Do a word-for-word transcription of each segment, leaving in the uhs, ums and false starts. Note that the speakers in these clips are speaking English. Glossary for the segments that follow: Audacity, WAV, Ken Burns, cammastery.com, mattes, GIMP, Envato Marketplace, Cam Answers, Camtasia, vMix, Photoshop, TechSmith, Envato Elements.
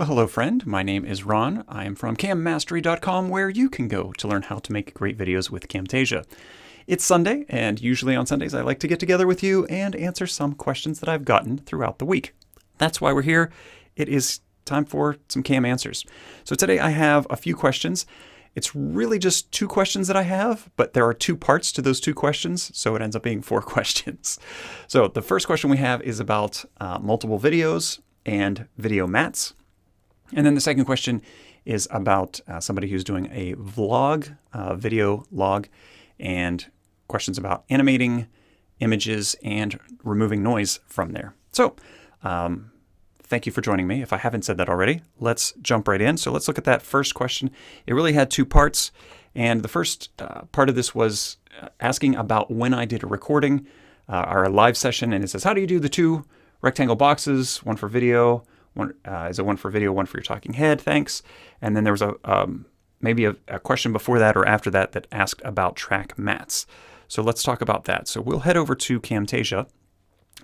Well, hello friend, my name is Ron. I am from cam mastery dot com, where you can go to learn how to make great videos with Camtasia. It's Sunday, and usually on Sundays I like to get together with you and answer some questions that I've gotten throughout the week. That's why we're here. It is time for some Cam answers. So today I have a few questions. It's really just two questions that I have, but there are two parts to those two questions, so it ends up being four questions. So the first question we have is about uh, multiple videos and video mats. And then the second question is about uh, somebody who's doing a vlog, uh, video log, and questions about animating images and removing noise from there. So um, thank you for joining me. If I haven't said that already, let's jump right in. So let's look at that first question. It really had two parts. And the first uh, part of this was asking about when I did a recording, uh, or a live session. And it says, how do you do the two rectangle boxes, one for video, One, uh, is it one for video, one for your talking head? Thanks. And then there was a um, maybe a, a question before that or after that that asked about track mats. So let's talk about that. So we'll head over to Camtasia.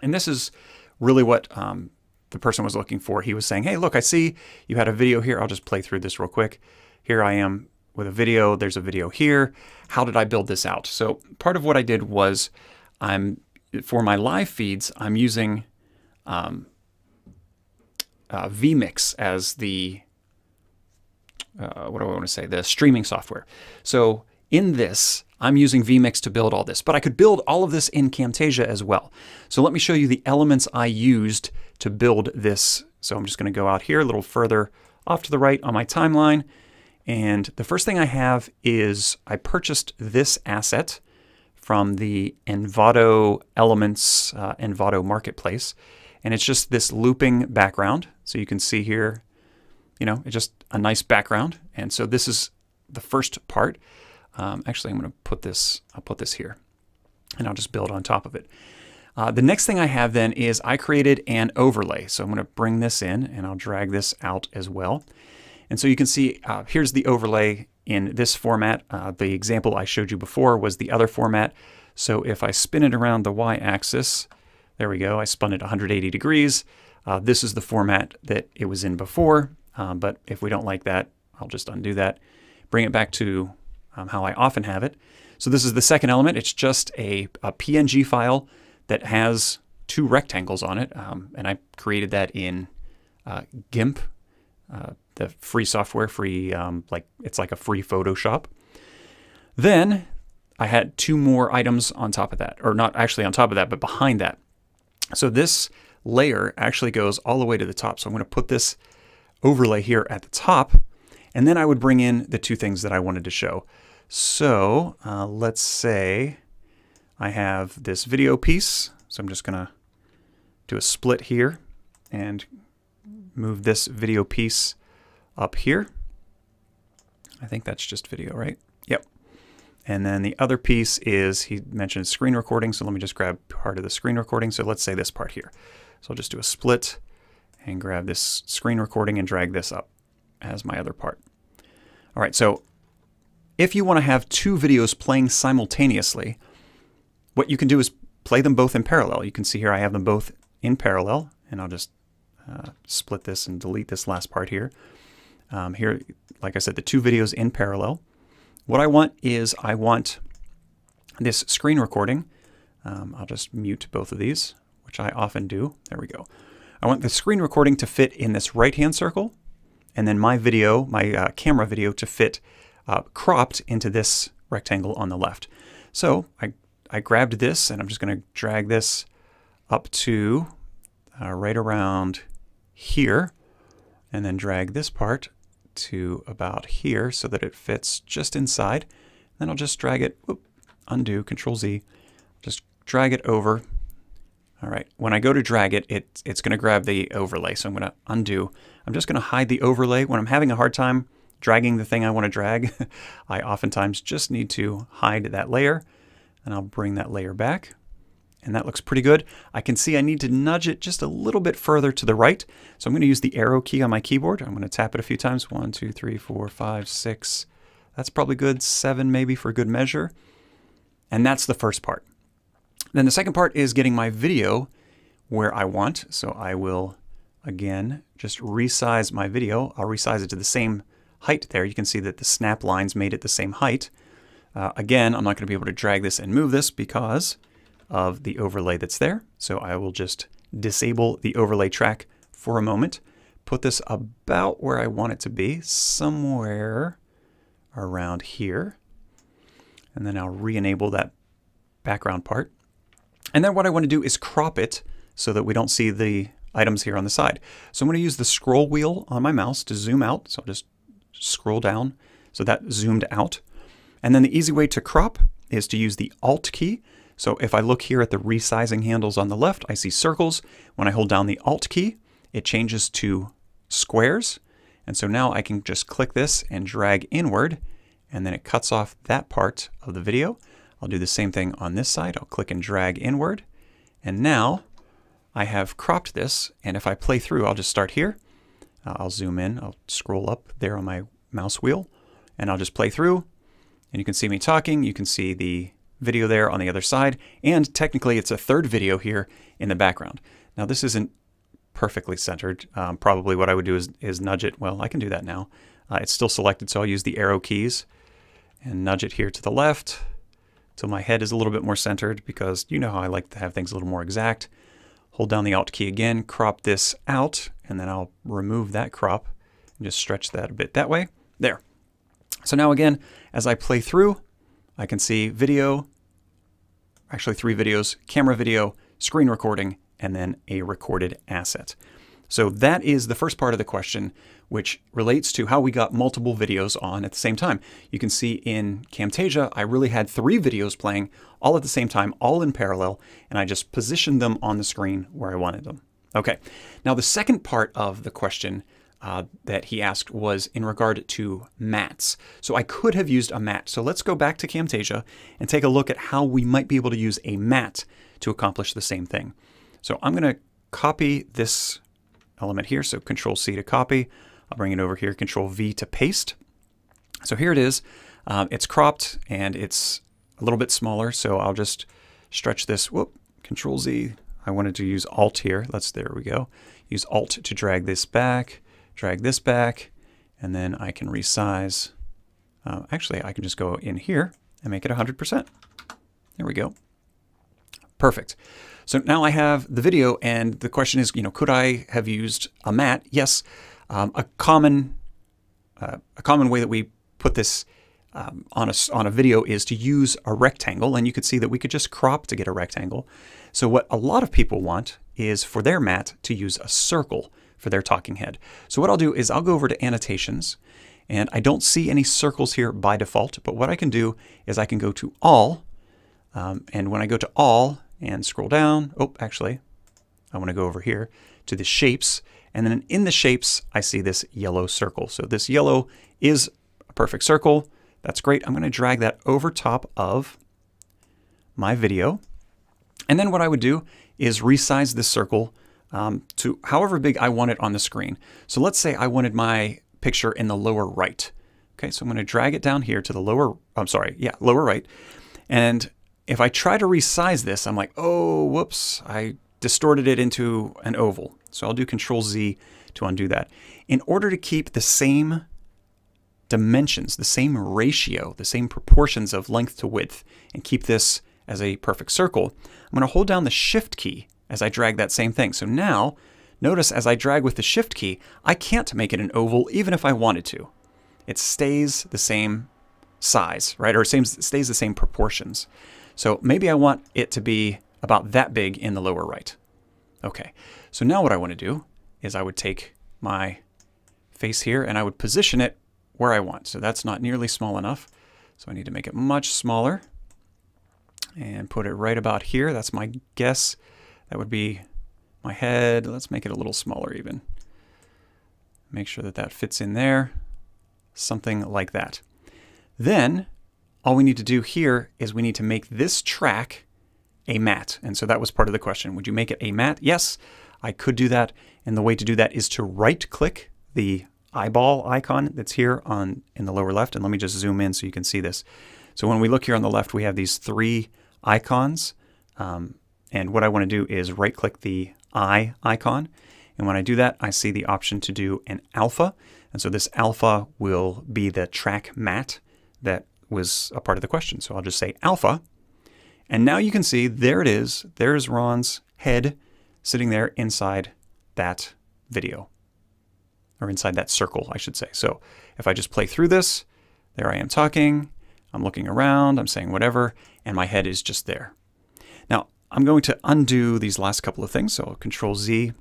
And this is really what um, the person was looking for. He was saying, hey, look, I see you had a video here. I'll just play through this real quick. Here I am with a video. There's a video here. How did I build this out? So part of what I did was I'm for my live feeds, I'm using... Um, Uh, vMix as the, uh, what do I want to say, the streaming software. So in this, I'm using vMix to build all this, but I could build all of this in Camtasia as well. So let me show you the elements I used to build this. So I'm just going to go out here a little further off to the right on my timeline. And the first thing I have is I purchased this asset from the Envato Elements, uh, Envato Marketplace. And it's just this looping background. So you can see here, you know, it's just a nice background. And so this is the first part. Um, actually, I'm going to put this, I'll put this here and I'll just build on top of it. Uh, the next thing I have then is I created an overlay. So I'm going to bring this in and I'll drag this out as well. And so you can see uh, here's the overlay in this format. Uh, the example I showed you before was the other format. So if I spin it around the y-axis, there we go. I spun it one hundred eighty degrees. Uh, this is the format that it was in before. Um, but if we don't like that, I'll just undo that. Bring it back to um, how I often have it. So this is the second element. It's just a, a P N G file that has two rectangles on it. Um, and I created that in uh, GIMP, uh, the free software, free um, like it's like a free Photoshop. Then I had two more items on top of that, or not actually on top of that, but behind that. So this layer actually goes all the way to the top. So I'm going to put this overlay here at the top, and then I would bring in the two things that I wanted to show. So uh, let's say I have this video piece. So I'm just going to do a split here and move this video piece up here. I think that's just video, right? Yep. And then the other piece is, he mentioned screen recording, so let me just grab part of the screen recording. So let's say this part here. So I'll just do a split and grab this screen recording and drag this up as my other part. All right, so if you want to have two videos playing simultaneously, what you can do is play them both in parallel. You can see here I have them both in parallel, and I'll just uh, split this and delete this last part here. Um, here, like I said, the two videos in parallel. What I want is I want this screen recording. Um, I'll just mute both of these, which I often do. There we go. I want the screen recording to fit in this right-hand circle, and then my video, my uh, camera video, to fit uh, cropped into this rectangle on the left. So I, I grabbed this, and I'm just going to drag this up to uh, right around here, and then drag this part to about here so that it fits just inside. Then I'll just drag it, whoop, undo, control Z, just drag it over. All right, when I go to drag it, it it's going to grab the overlay, so I'm going to undo. I'm just going to hide the overlay. When I'm having a hard time dragging the thing I want to drag, I oftentimes just need to hide that layer, and I'll bring that layer back. And that looks pretty good. I can see I need to nudge it just a little bit further to the right. So I'm going to use the arrow key on my keyboard. I'm going to tap it a few times. One, two, three, four, five, six. That's probably good. Seven maybe for good measure. And that's the first part. Then the second part is getting my video where I want. So I will again, just resize my video. I'll resize it to the same height there. You can see that the snap lines made it the same height. Uh, again, I'm not going to be able to drag this and move this because of the overlay that's there. So I will just disable the overlay track for a moment. Put this about where I want it to be, somewhere around here. And then I'll re-enable that background part. And then what I want to do is crop it so that we don't see the items here on the side. So I'm going to use the scroll wheel on my mouse to zoom out. So I'll just scroll down. So that zoomed out. And then the easy way to crop is to use the Alt key. So if I look here at the resizing handles on the left, I see circles. When I hold down the Alt key, it changes to squares. And so now I can just click this and drag inward, and then it cuts off that part of the video. I'll do the same thing on this side. I'll click and drag inward. And now I have cropped this. And if I play through, I'll just start here. Uh, I'll zoom in. I'll scroll up there on my mouse wheel. And I'll just play through. And you can see me talking. You can see the video there on the other side. And technically, it's a third video here in the background. Now, this isn't perfectly centered. Um, probably what I would do is, is nudge it. Well, I can do that now. Uh, it's still selected, so I'll use the arrow keys and nudge it here to the left. So my head is a little bit more centered because you know how I like to have things a little more exact. Hold down the Alt key again, crop this out, and then I'll remove that crop and just stretch that a bit that way. There. So now again, as I play through, I can see video, actually three videos, camera video, screen recording, and then a recorded asset. So that is the first part of the question, which relates to how we got multiple videos on at the same time. You can see in Camtasia, I really had three videos playing all at the same time, all in parallel, and I just positioned them on the screen where I wanted them. Okay, now the second part of the question uh, that he asked was in regard to mats. So I could have used a mat. So let's go back to Camtasia and take a look at how we might be able to use a mat to accomplish the same thing. So I'm gonna copy this element here, so Control C to copy. I'll bring it over here, Control V to paste. So here it is. Um, it's cropped and it's a little bit smaller, so I'll just stretch this. Whoop, Control Z. I wanted to use Alt here. Let's, there we go. Use Alt to drag this back, drag this back, and then I can resize. Uh, actually, I can just go in here and make it one hundred percent. There we go. Perfect. So now I have the video, and the question is, you know, could I have used a mat? Yes. Um, a common uh, a common way that we put this um, on a on a video is to use a rectangle, and you could see that we could just crop to get a rectangle. So what a lot of people want is for their mat to use a circle for their talking head. So what I'll do is I'll go over to annotations, and I don't see any circles here by default. But what I can do is I can go to all, um, and when I go to all and scroll down. Oh, actually, I want to go over here to the shapes. And then in the shapes, I see this yellow circle. So this yellow is a perfect circle. That's great. I'm going to drag that over top of my video. And then what I would do is resize this circle um, to however big I want it on the screen. So let's say I wanted my picture in the lower right. Okay, so I'm going to drag it down here to the lower, I'm sorry, yeah, lower right. And if I try to resize this, I'm like, oh, whoops, I distorted it into an oval. So I'll do Control Z to undo that. In order to keep the same dimensions, the same ratio, the same proportions of length to width, and keep this as a perfect circle, I'm going to hold down the Shift key as I drag that same thing. So now, notice as I drag with the Shift key, I can't make it an oval even if I wanted to. It stays the same size, right? Or it stays the same proportions. So maybe I want it to be about that big in the lower right. Okay, so now what I want to do is I would take my face here and I would position it where I want. So that's not nearly small enough. So I need to make it much smaller and put it right about here. That's my guess. That would be my head. Let's make it a little smaller even. Make sure that that fits in there. Something like that. Then all we need to do here is we need to make this track a mat. And so that was part of the question. Would you make it a mat? Yes, I could do that. And the way to do that is to right-click the eyeball icon that's here on in the lower left. And let me just zoom in so you can see this. So when we look here on the left, we have these three icons. Um, and what I want to do is right-click the eye icon. And when I do that, I see the option to do an alpha. And so this alpha will be the track mat that was a part of the question. So I'll just say alpha. And now you can see there it is. There's Ron's head sitting there inside that video, or inside that circle, I should say. So if I just play through this, there I am talking, I'm looking around, I'm saying whatever, and my head is just there. Now, I'm going to undo these last couple of things. So I'll Control Z.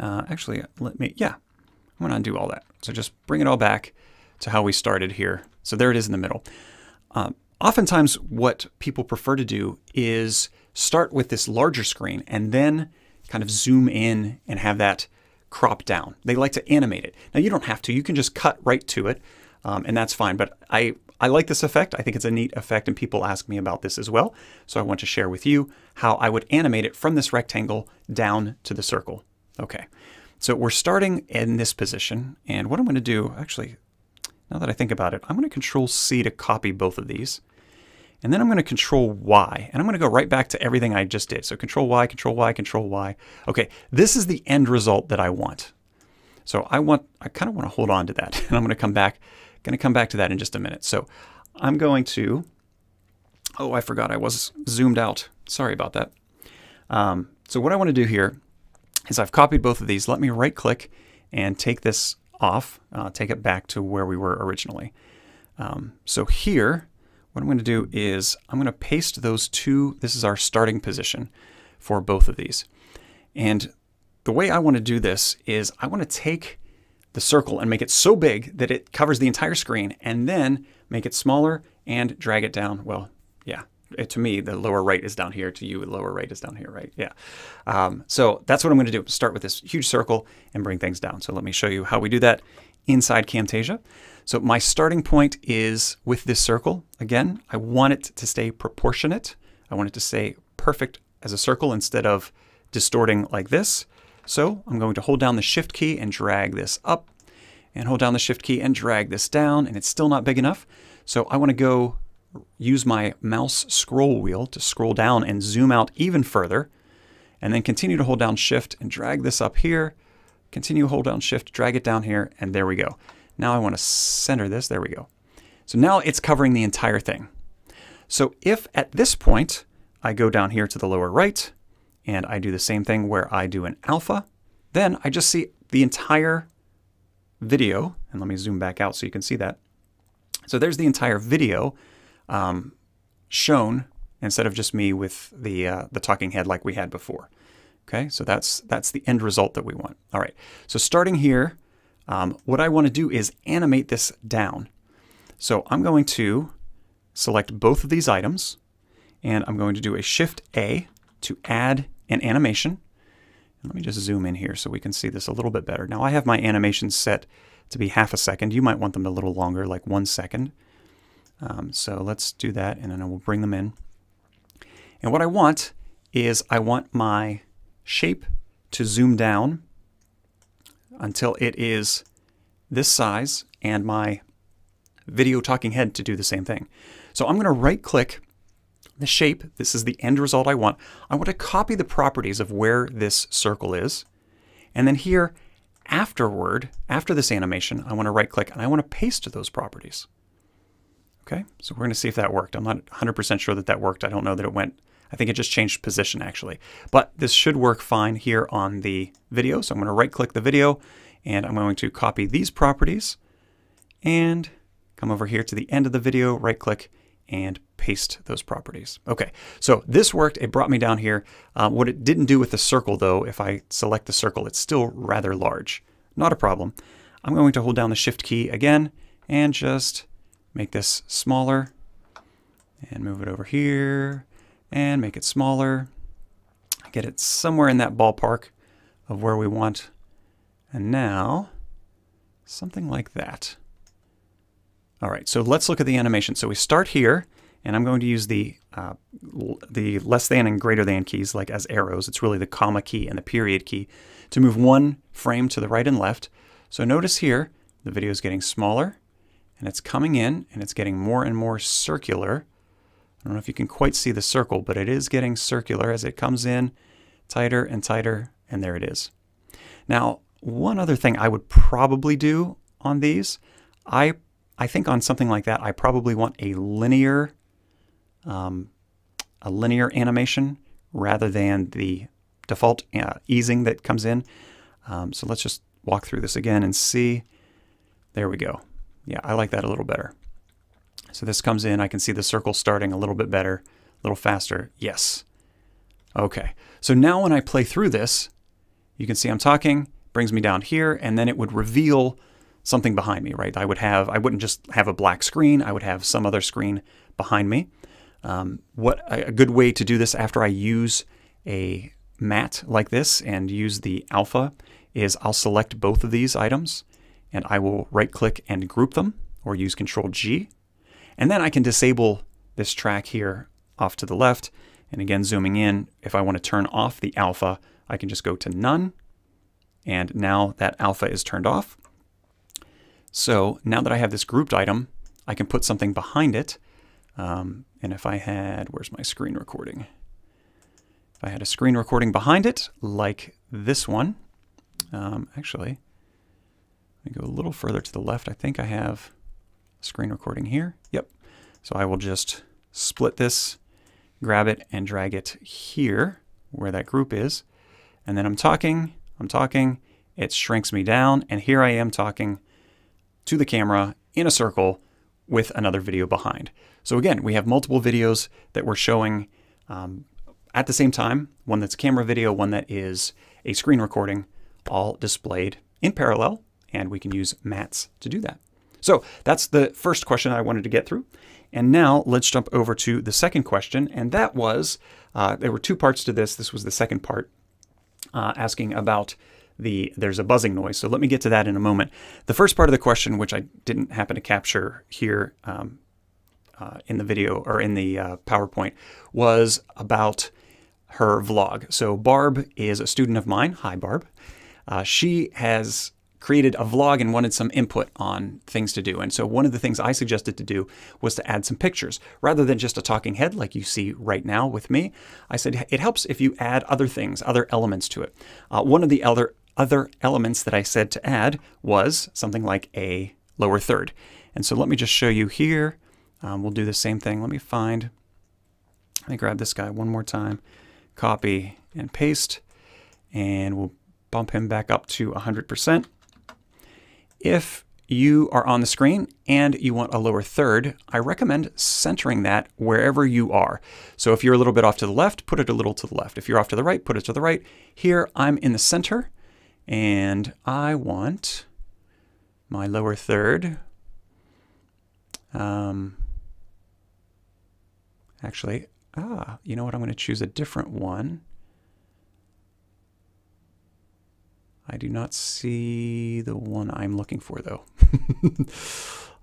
Uh, actually, let me, yeah, I'm going to undo all that. So just bring it all back to how we started here. So there it is in the middle. Um, oftentimes, what people prefer to do is start with this larger screen and then kind of zoom in and have that crop down. They like to animate it. Now, you don't have to. You can just cut right to it, um, and that's fine. But I, I like this effect. I think it's a neat effect, and people ask me about this as well. So I want to share with you how I would animate it from this rectangle down to the circle. Okay, so we're starting in this position. And what I'm going to do, actually, now that I think about it, I'm going to Control C to copy both of these. And then I'm going to Control Y. And I'm going to go right back to everything I just did. So Control Y, Control Y, Control Y. Okay, this is the end result that I want. So I want, I kind of want to hold on to that. And I'm going to come back, going to come back to that in just a minute. So I'm going to, oh, I forgot I was zoomed out. Sorry about that. Um, so what I want to do here is I've copied both of these. Let me right click and take this off, uh, take it back to where we were originally. Um, so here, what I'm going to do is I'm going to paste those two. This is our starting position for both of these. And the way I want to do this is I want to take the circle and make it so big that it covers the entire screen, and then make it smaller and drag it down. Well, yeah. To me, the lower right is down here. To you, the lower right is down here, right? Yeah. Um, so that's what I'm going to do. Start with this huge circle and bring things down. So let me show you how we do that inside Camtasia. So my starting point is with this circle. Again, I want it to stay proportionate. I want it to stay perfect as a circle instead of distorting like this. So I'm going to hold down the Shift key and drag this up, and hold down the Shift key and drag this down, and it's still not big enough. So I want to go use my mouse scroll wheel to scroll down and zoom out even further, and then continue to hold down Shift and drag this up here, continue hold down Shift, drag it down here, and there we go. Now I want to center this, there we go. So now it's covering the entire thing. So if at this point I go down here to the lower right and I do the same thing where I do an alpha, then I just see the entire video, and let me zoom back out so you can see that. So there's the entire video Um, shown instead of just me with the uh, the talking head like we had before. Okay, so that's that's the end result that we want. All right, so starting here, um, what I want to do is animate this down. So I'm going to select both of these items, and I'm going to do a Shift A to add an animation. And let me just zoom in here so we can see this a little bit better. Now I have my animations set to be half a second. You might want them a little longer, like one second. Um, so let's do that, and then I will bring them in. And what I want is I want my shape to zoom down until it is this size, and my video talking head to do the same thing. So I'm going to right-click the shape. This is the end result I want. I want to copy the properties of where this circle is. And then here, afterward, after this animation, I want to right-click, and I want to paste those properties. Okay, so we're going to see if that worked. I'm not one hundred percent sure that that worked. I don't know that it went. I think it just changed position, actually. But this should work fine here on the video. So I'm going to right-click the video, and I'm going to copy these properties, and come over here to the end of the video, right-click, and paste those properties. Okay, so this worked. It brought me down here. Um, what it didn't do with the circle, though, if I select the circle, it's still rather large. Not a problem. I'm going to hold down the Shift key again, and just make this smaller, and move it over here, and make it smaller. Get it somewhere in that ballpark of where we want. And now, something like that. All right, so let's look at the animation. So we start here, and I'm going to use the, uh, the less than and greater than keys like as arrows. It's really the comma key and the period key to move one frame to the right and left. So notice here, the video is getting smaller, and it's coming in, and it's getting more and more circular. I don't know if you can quite see the circle, but it is getting circular as it comes in, tighter and tighter, and there it is. Now, one other thing I would probably do on these, I I think on something like that, I probably want a linear um, a linear animation rather than the default uh, easing that comes in. Um, so let's just walk through this again and see. There we go. Yeah, I like that a little better. So this comes in. I can see the circle starting a little bit better, a little faster. Yes. Okay. So now when I play through this, you can see I'm talking, brings me down here, and then it would reveal something behind me, right? I would have, I wouldn't just have a black screen. I would have some other screen behind me. Um, what a good way to do this after I use a mat like this and use the alpha is I'll select both of these items and I will right click and group them or use Control G. And then I can disable this track here off to the left. And again, zooming in, if I want to turn off the alpha, I can just go to none. And now that alpha is turned off. So now that I have this grouped item, I can put something behind it. Um, and if I had, where's my screen recording? If I had a screen recording behind it, like this one, um, actually, let me go a little further to the left. I think I have screen recording here. Yep. So I will just split this, grab it and drag it here where that group is. And then I'm talking, I'm talking, it shrinks me down. And here I am talking to the camera in a circle with another video behind. So again, we have multiple videos that we're showing um, at the same time, one that's camera video, one that is a screen recording, all displayed in parallel, and we can use mats to do that. So that's the first question I wanted to get through. And now let's jump over to the second question, and that was, uh, there were two parts to this. This was the second part, uh, asking about the, there's a buzzing noise. So let me get to that in a moment. The first part of the question, which I didn't happen to capture here um, uh, in the video or in the uh, PowerPoint, was about her vlog. So Barb is a student of mine. Hi, Barb. Uh, she has created a vlog and wanted some input on things to do. And so one of the things I suggested to do was to add some pictures. Rather than just a talking head like you see right now with me, I said it helps if you add other things, other elements to it. Uh, one of the other other elements that I said to add was something like a lower third. And so let me just show you here. Um, we'll do the same thing. Let me find, let me grab this guy one more time, copy and paste, and we'll bump him back up to one hundred percent. If you are on the screen and you want a lower third, I recommend centering that wherever you are. So if you're a little bit off to the left, put it a little to the left. If you're off to the right, put it to the right. Here I'm in the center. And I want my lower third. Um, actually, ah, you know what? I'm going to choose a different one. I do not see the one I'm looking for, though.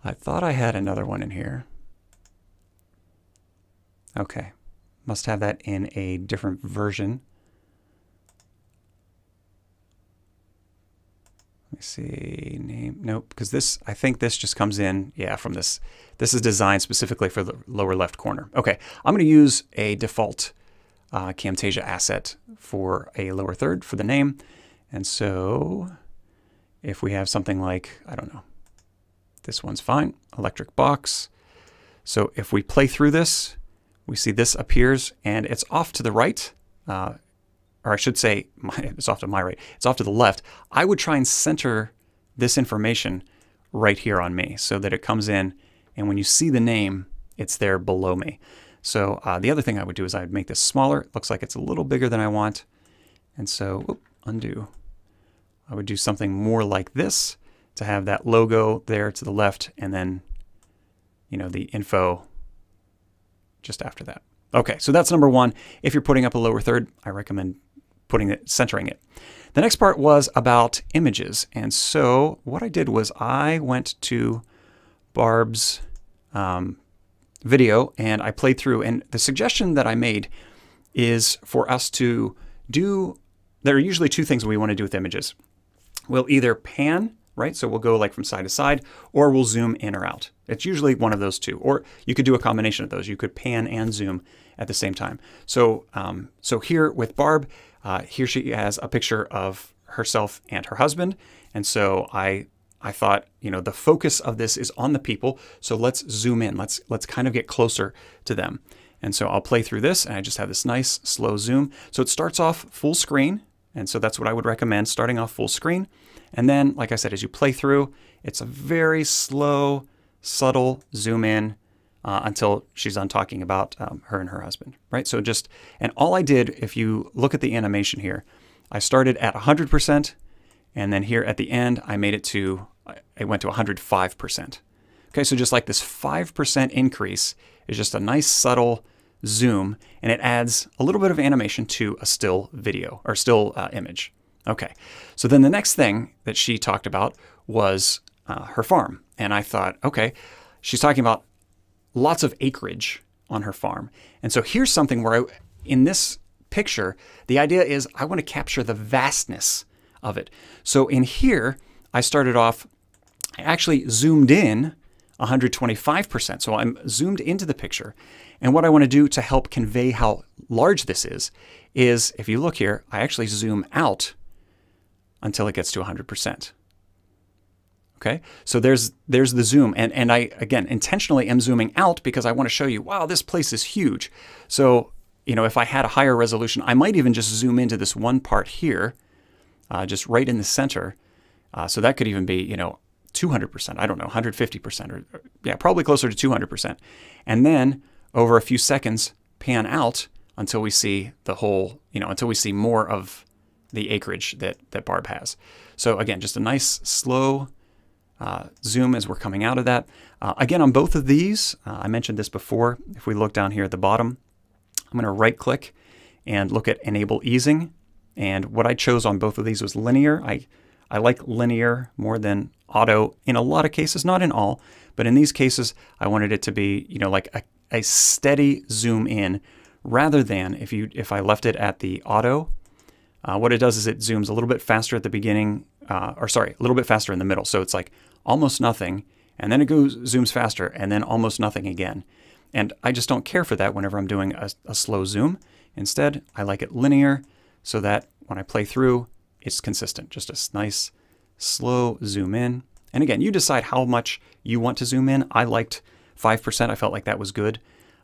I thought I had another one in here. Okay, must have that in a different version. Let me see, name, nope, because this, I think this just comes in, yeah, from this. This is designed specifically for the lower left corner. Okay, I'm going to use a default uh, Camtasia asset for a lower third for the name. And so if we have something like, I don't know, this one's fine, electric box. So if we play through this, we see this appears and it's off to the right. Uh, or I should say, my, it's off to my right, it's off to the left. I would try and center this information right here on me so that it comes in, and when you see the name, it's there below me. So uh, the other thing I would do is I would make this smaller. It looks like it's a little bigger than I want. And so, oop, undo. I would do something more like this to have that logo there to the left, and then, you know, the info just after that. Okay, so that's number one. If you're putting up a lower third, I recommend putting it, centering it. The next part was about images. And so what I did was I went to Barb's um, video and I played through. And the suggestion that I made is for us to do, there are usually two things we want to do with images. We'll either pan, right? So we'll go like from side to side, or we'll zoom in or out. It's usually one of those two, or you could do a combination of those. You could pan and zoom at the same time. So, um, so here with Barb, uh, here she has a picture of herself and her husband. And so I I thought, you know, the focus of this is on the people. So let's zoom in. Let's let's kind of get closer to them. And so I'll play through this, and I just have this nice slow zoom. So it starts off full screen. And so that's what I would recommend, starting off full screen. And then, like I said, as you play through, it's a very slow, subtle zoom in uh, until she's done talking about um, her and her husband, right? So just, and all I did, if you look at the animation here, I started at one hundred percent, and then here at the end, I made it to, I went to one hundred five percent. Okay, so just like this five percent increase is just a nice subtle zoom, and it adds a little bit of animation to a still video or still uh, image. Okay, so then the next thing that she talked about was uh, her farm. And I thought, okay, she's talking about lots of acreage on her farm. And so here's something where I, in this picture, the idea is I want to capture the vastness of it. So in here, I started off, I actually zoomed in one hundred twenty-five percent. So I'm zoomed into the picture. And what I want to do to help convey how large this is, is if you look here, I actually zoom out until it gets to one hundred percent. Okay, so there's there's the zoom. And, and I, again, intentionally am zooming out because I want to show you, wow, this place is huge. So, you know, if I had a higher resolution, I might even just zoom into this one part here, uh, just right in the center. Uh, so that could even be, you know, two hundred percent, I don't know, one hundred fifty percent, or, or yeah, probably closer to two hundred percent. And then over a few seconds, pan out until we see the whole, you know, until we see more of the acreage that, that Barb has. So again, just a nice slow uh, zoom as we're coming out of that. Uh, again, on both of these, uh, I mentioned this before, if we look down here at the bottom, I'm gonna right click and look at enable easing. And what I chose on both of these was linear. I I like linear more than auto in a lot of cases, not in all, but in these cases, I wanted it to be, you know, like a, a steady zoom in rather than if you if I left it at the auto, uh, what it does is it zooms a little bit faster at the beginning, uh, or sorry, a little bit faster in the middle. So it's like almost nothing, and then it goes zooms faster, and then almost nothing again. And I just don't care for that whenever I'm doing a, a slow zoom. Instead, I like it linear so that when I play through, it's consistent, just a nice slow zoom in. And again, you decide how much you want to zoom in. I liked five percent. I felt like that was good,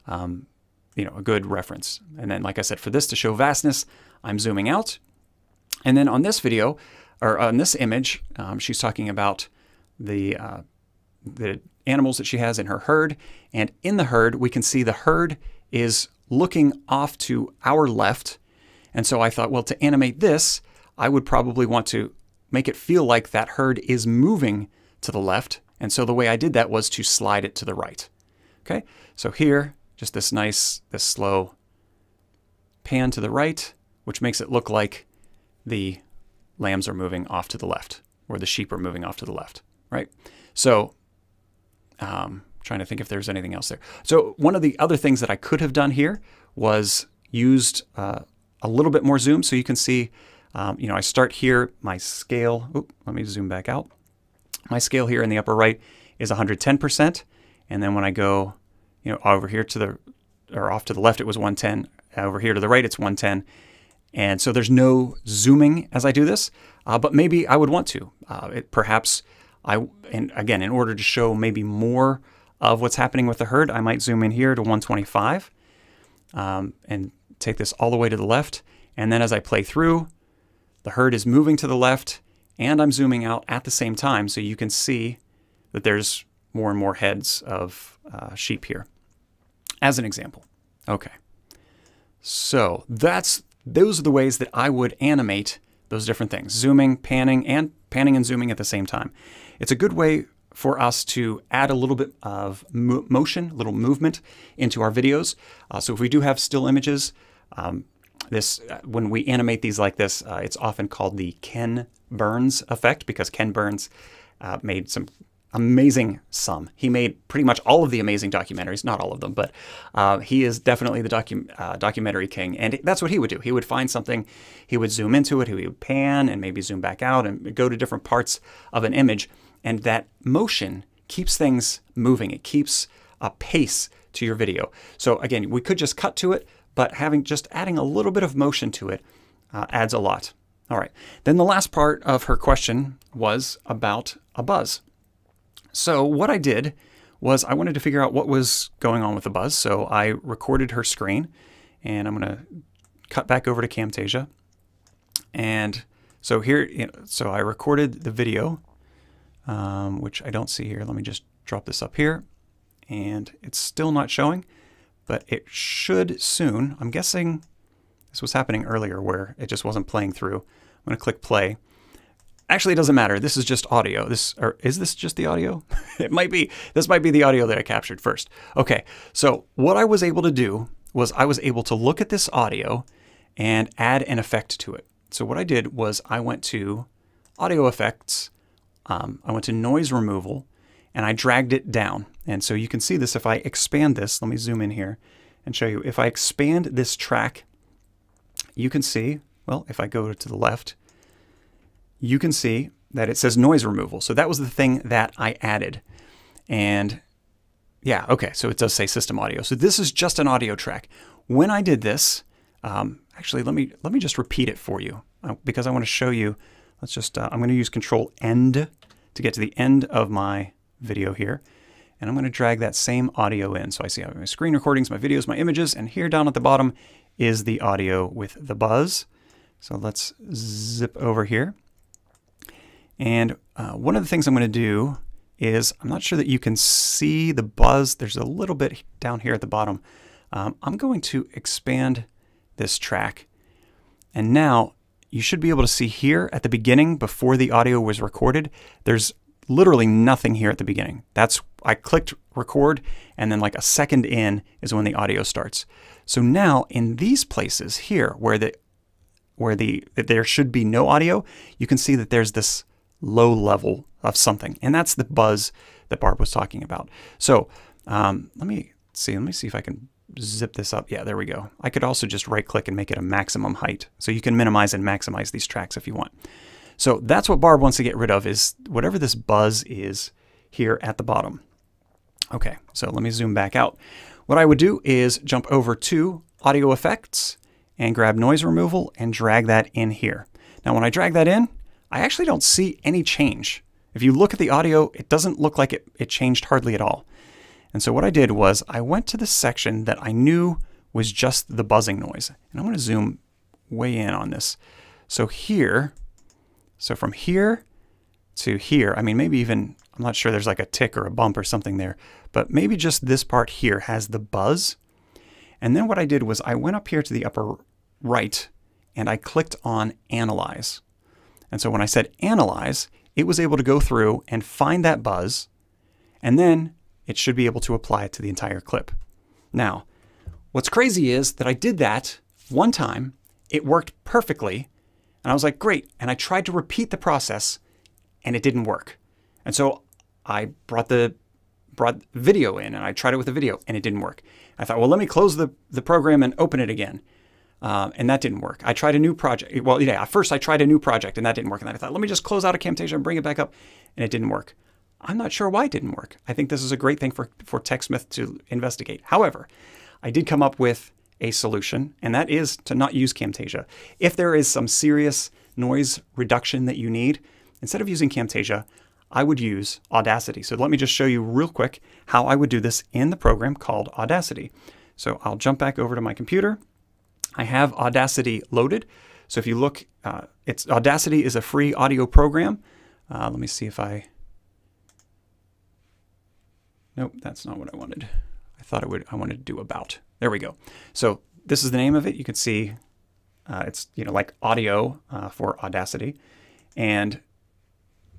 um, you know, a good reference. And then, like I said, for this to show vastness, I'm zooming out. And then on this video, or on this image, um, she's talking about the, uh, the animals that she has in her herd. And in the herd, we can see the herd is looking off to our left. And so I thought, well, to animate this, I would probably want to make it feel like that herd is moving to the left. And so the way I did that was to slide it to the right. Okay, so here, just this nice, this slow pan to the right, which makes it look like the lambs are moving off to the left, or the sheep are moving off to the left, right? So um, trying to think if there's anything else there. So one of the other things that I could have done here was used uh, a little bit more zoom, so you can see Um, you know, I start here, my scale, oops, let me zoom back out. My scale here in the upper right is one hundred ten percent. And then when I go, you know, over here to the, or off to the left, it was one ten. Over here to the right, it's one ten. And so there's no zooming as I do this, uh, but maybe I would want to. Uh, it, perhaps I, and again, in order to show maybe more of what's happening with the herd, I might zoom in here to one twenty-five um, and take this all the way to the left. And then as I play through, the herd is moving to the left, and I'm zooming out at the same time, so you can see that there's more and more heads of uh, sheep here, as an example. Okay, so that's those are the ways that I would animate those different things: zooming, panning, and panning and zooming at the same time. It's a good way for us to add a little bit of mo motion, a little movement into our videos. Uh, so if we do have still images. Um, This, when we animate these like this, uh, it's often called the Ken Burns effect, because Ken Burns uh, made some amazing some. He made pretty much all of the amazing documentaries, not all of them, but uh, he is definitely the docu uh, documentary king. And that's what he would do. He would find something, he would zoom into it, he would pan and maybe zoom back out and go to different parts of an image. And that motion keeps things moving. It keeps a pace to your video. So again, we could just cut to it, but having just adding a little bit of motion to it uh, adds a lot. All right, then the last part of her question was about a buzz. So what I did was I wanted to figure out what was going on with the buzz. So I recorded her screen, and I'm gonna cut back over to Camtasia. And so here, you know, so I recorded the video, um, which I don't see here. Let me just drop this up here, and it's still not showing, but it should soon. I'm guessing this was happening earlier where it just wasn't playing through. I'm gonna click play. Actually, it doesn't matter. This is just audio. This or is this just the audio? It might be. This might be the audio that I captured first. Okay, so what I was able to do was I was able to look at this audio and add an effect to it. So what I did was I went to audio effects, um, I went to noise removal, and I dragged it down. And so you can see this if I expand this. Let me zoom in here and show you. If I expand this track, you can see, well, if I go to the left, you can see that it says noise removal. So that was the thing that I added. And yeah, okay, so it does say system audio. So this is just an audio track. When I did this, um, actually, let me let me just repeat it for you uh, because I want to show you. Let's just, uh, I'm going to use Control End to get to the end of my video here. And I'm going to drag that same audio in. So I see I have my screen recordings, my videos, my images, and here down at the bottom is the audio with the buzz. So let's zip over here. And uh, one of the things I'm going to do is, I'm not sure that you can see the buzz. There's a little bit down here at the bottom. Um, I'm going to expand this track. And now you should be able to see here at the beginning, before the audio was recorded, there's literally nothing here at the beginning. That's, I clicked record, and then like a second in is when the audio starts. So now in these places here where the where the there should be no audio, you can see that there's this low level of something, and that's the buzz that Barb was talking about. So um, let me see, let me see if I can zip this up. Yeah, there we go. I could also just right click and make it a maximum height. So you can minimize and maximize these tracks if you want. So that's what Barb wants to get rid of, is whatever this buzz is here at the bottom. Okay, so let me zoom back out. What I would do is jump over to Audio Effects and grab Noise Removal and drag that in here. Now when I drag that in, I actually don't see any change. If you look at the audio, it doesn't look like it, it changed hardly at all. And so what I did was I went to the section that I knew was just the buzzing noise. And I'm going to zoom way in on this. So here, so from here to here, I mean, maybe even, I'm not sure, there's like a tick or a bump or something there, but maybe just this part here has the buzz. And then what I did was I went up here to the upper right and I clicked on Analyze. And so when I said Analyze, it was able to go through and find that buzz, and then it should be able to apply it to the entire clip. Now, what's crazy is that I did that one time, it worked perfectly, and I was like, great. And I tried to repeat the process and it didn't work. And so I brought the brought video in and I tried it with the video and it didn't work. I thought, well, let me close the, the program and open it again. Um, and that didn't work. I tried a new project. Well, yeah, first I tried a new project and that didn't work. And then I thought, let me just close out of Camtasia and bring it back up. And it didn't work. I'm not sure why it didn't work. I think this is a great thing for, for TechSmith to investigate. However, I did come up with a solution, and that is to not use Camtasia. If there is some serious noise reduction that you need, instead of using Camtasia, I would use Audacity. So let me just show you real quick how I would do this in the program called Audacity. So I'll jump back over to my computer. I have Audacity loaded. So if you look, uh, it's Audacity is a free audio program. Uh, let me see if I, nope, that's not what I wanted. I thought I would, I wanted to do about. There we go. So this is the name of it. You can see uh, it's, you know, like audio uh, for Audacity. And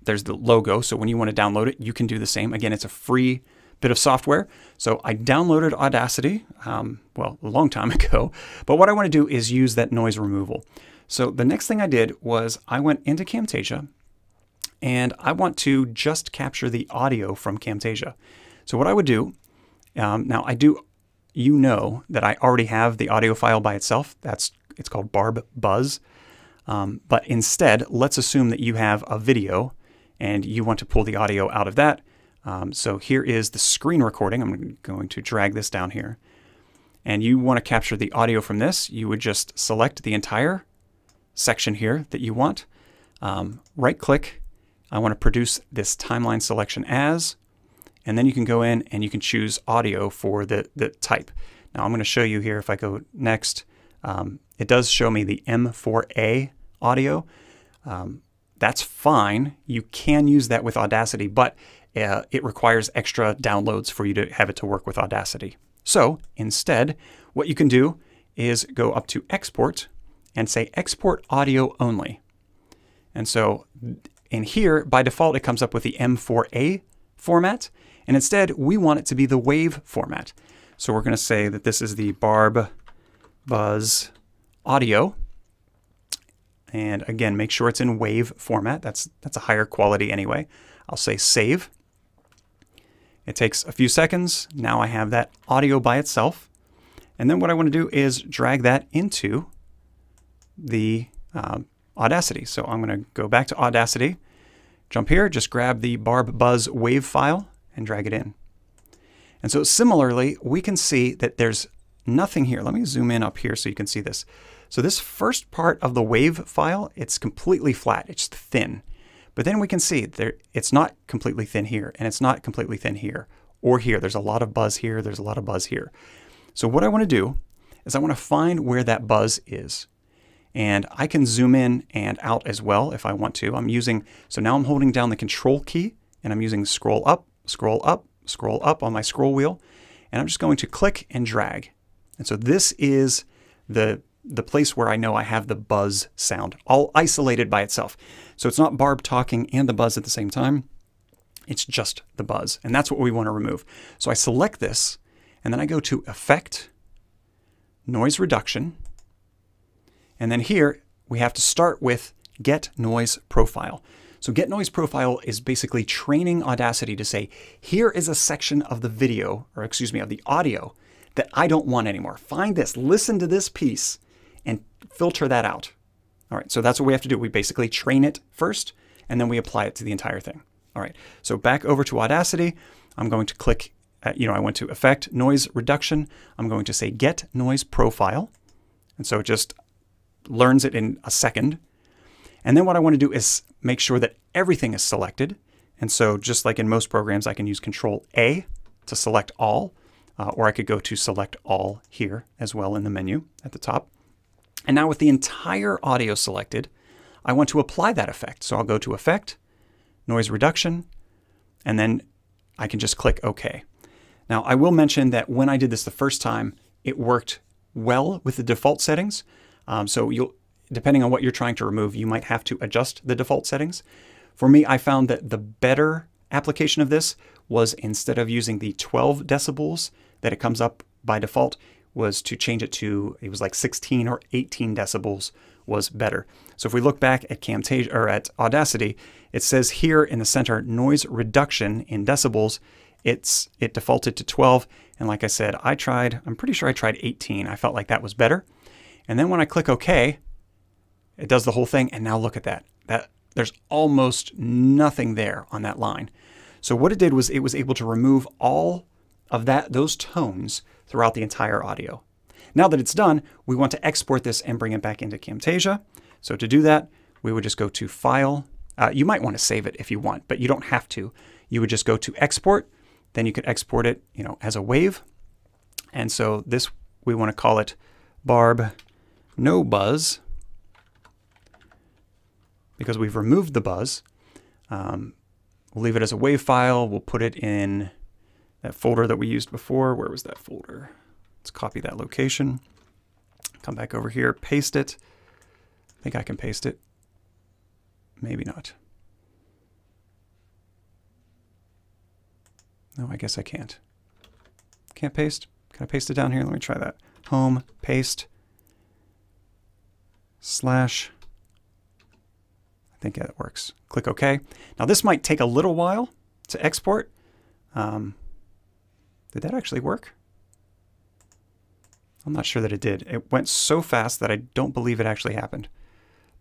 there's the logo. So when you want to download it, you can do the same. Again, it's a free bit of software. So I downloaded Audacity, um, well, a long time ago. But what I want to do is use that noise removal. So the next thing I did was I went into Camtasia, and I want to just capture the audio from Camtasia. So what I would do, um, now I do, you know that I already have the audio file by itself. That's, it's called Barb Buzz. Um, but instead, let's assume that you have a video and you want to pull the audio out of that. Um, so here is the screen recording. I'm going to drag this down here. And you want to capture the audio from this. You would just select the entire section here that you want. Um, right click, I want to produce this timeline selection as, and then you can go in and you can choose audio for the, the type. Now I'm going to show you here, if I go next, um, it does show me the M four A audio. Um, that's fine. You can use that with Audacity, but uh, it requires extra downloads for you to have it to work with Audacity. So instead, what you can do is go up to Export and say Export Audio Only. And so in here, by default, it comes up with the M four A format. And instead, we want it to be the WAV format. So we're going to say that this is the Barb Buzz Audio. And again, make sure it's in WAV format. That's, that's a higher quality anyway. I'll say Save. It takes a few seconds. Now I have that audio by itself. And then what I want to do is drag that into the um, Audacity. So I'm going to go back to Audacity, jump here, just grab the Barb Buzz WAV file and drag it in. And so similarly, we can see that there's nothing here. Let me zoom in up here so you can see this. So this first part of the WAV file, it's completely flat. It's thin. But then we can see there, it's not completely thin here, and it's not completely thin here or here. There's a lot of buzz here. There's a lot of buzz here. So what I want to do is I want to find where that buzz is. And I can zoom in and out as well if I want to. I'm using, so now I'm holding down the Control key, and I'm using scroll up, scroll up, scroll up on my scroll wheel. And I'm just going to click and drag. And so this is the, the place where I know I have the buzz sound, all isolated by itself. So it's not Barb talking and the buzz at the same time. It's just the buzz. And that's what we want to remove. So I select this, and then I go to Effect, Noise Reduction. And then here, we have to start with Get Noise Profile. So Get Noise Profile is basically training Audacity to say, here is a section of the video, or excuse me, of the audio that I don't want anymore. Find this, listen to this piece, and filter that out. All right, so that's what we have to do. We basically train it first, and then we apply it to the entire thing. All right, so back over to Audacity. I'm going to click, uh, you know, I went to Effect, Noise Reduction. I'm going to say Get Noise Profile. And so it just learns it in a second. And then what I want to do is make sure that everything is selected. And so just like in most programs, I can use Control A to select all, uh, or I could go to Select All here as well in the menu at the top. And now with the entire audio selected, I want to apply that effect. So I'll go to Effect, Noise Reduction, and then I can just click OK. Now I will mention that when I did this the first time, it worked well with the default settings. Um, so you'll, depending on what you're trying to remove, you might have to adjust the default settings. For me, I found that the better application of this was, instead of using the twelve decibels that it comes up by default, was to change it to, it was like sixteen or eighteen decibels was better. So if we look back at Camtasia, or at Audacity, it says here in the center, noise reduction in decibels, it's it defaulted to twelve. And like I said, I tried, I'm pretty sure I tried eighteen. I felt like that was better. And then when I click OK, it does the whole thing. And now look at that. That there's almost nothing there on that line. So what it did was it was able to remove all of that, those tones throughout the entire audio. Now that it's done, we want to export this and bring it back into Camtasia. So to do that, we would just go to File. Uh, you might want to save it if you want, but you don't have to. You would just go to Export. Then you could export it, you know, as a WAV. And so this, we want to call it Barb No Buzz, because we've removed the buzz. Um, we'll leave it as a WAV file. We'll put it in that folder that we used before. Where was that folder? Let's copy that location. Come back over here, paste it. I think I can paste it. Maybe not. No, I guess I can't. Can't paste? Can I paste it down here? Let me try that. Home, paste, slash. I think that works. Click OK. Now this might take a little while to export. Um, Did that actually work? I'm not sure that it did. It went so fast that I don't believe it actually happened.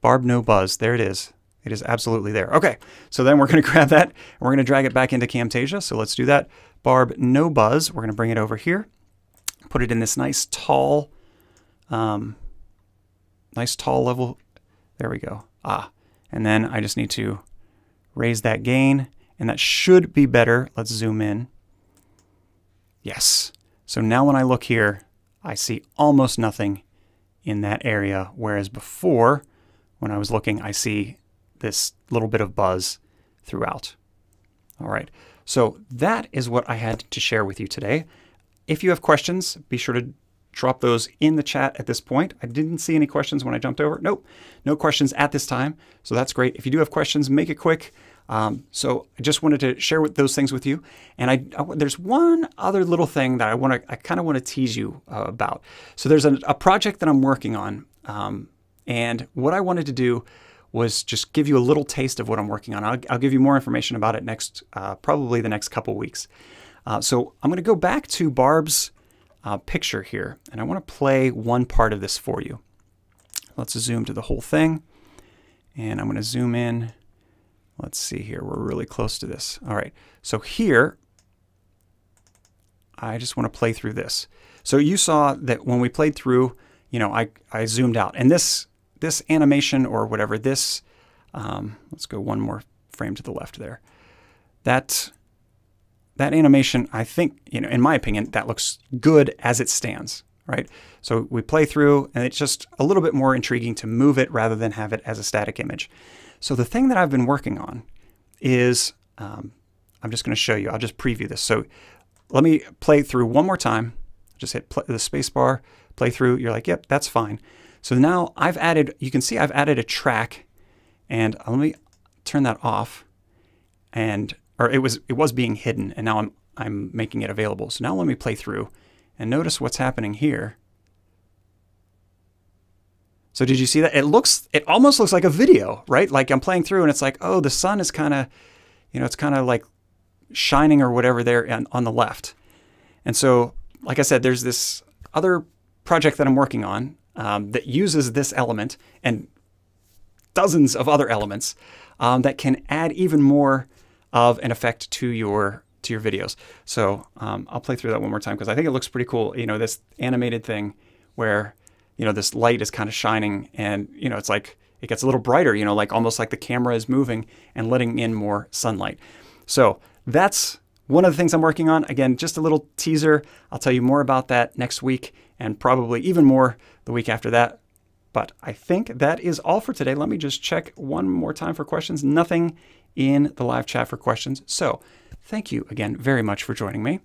Barb No Buzz. There it is. It is absolutely there. OK, so then we're going to grab that, and we're going to drag it back into Camtasia. So let's do that. Barb No Buzz. We're going to bring it over here, put it in this nice tall, um, nice tall level There we go. Ah, and then I just need to raise that gain, and that should be better. Let's zoom in. Yes. So now when I look here, I see almost nothing in that area, whereas before, when I was looking, I see this little bit of buzz throughout. All right. So that is what I had to share with you today. If you have questions, be sure to drop those in the chat at this point. I didn't see any questions when I jumped over. Nope, no questions at this time. So that's great. If you do have questions, make it quick. Um, so I just wanted to share with those things with you. And I, I there's one other little thing that I want to, I kind of want to tease you uh, about. So there's a, a project that I'm working on. Um, and what I wanted to do was just give you a little taste of what I'm working on. I'll, I'll give you more information about it next, uh, probably the next couple weeks. Uh, so I'm going to go back to Barb's uh, picture here, and I want to play one part of this for you. Let's zoom to the whole thing, and I'm going to zoom in. Let's see here. We're really close to this. All right. So here, I just want to play through this. So you saw that when we played through, you know, I, I zoomed out, and this this animation or whatever, this, um, let's go one more frame to the left there. That, that animation, I think, you know, in my opinion, that looks good as it stands, right? So we play through, and it's just a little bit more intriguing to move it rather than have it as a static image. So the thing that I've been working on is, um, I'm just going to show you, I'll just preview this. So let me play through one more time. Just hit play, the space bar, play through. You're like, yep, that's fine. So now I've added, you can see I've added a track, and let me turn that off, and or it was it was being hidden, and now I'm I'm making it available. So now let me play through and notice what's happening here. So did you see that? It looks it almost looks like a video, right? Like I'm playing through and it's like, oh, the sun is kind of, you know, it's kind of like shining or whatever there on, on the left. And so, like I said, there's this other project that I'm working on. Um, that uses this element and dozens of other elements um, that can add even more of an effect to your to your videos. So um, I'll play through that one more time because I think it looks pretty cool. You know, this animated thing where, you know, this light is kind of shining, and, you know, it's like it gets a little brighter, you know, like almost like the camera is moving and letting in more sunlight. So that's one of the things I'm working on. Again, just a little teaser. I'll tell you more about that next week, and probably even more the week after that. But I think that is all for today. Let me just check one more time for questions. Nothing in the live chat for questions. So thank you again very much for joining me.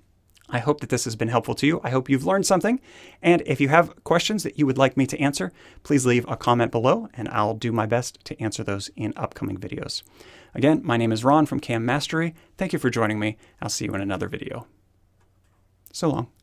I hope that this has been helpful to you. I hope you've learned something. And if you have questions that you would like me to answer, please leave a comment below, and I'll do my best to answer those in upcoming videos. Again, my name is Ron from Cam Mastery. Thank you for joining me. I'll see you in another video. So long.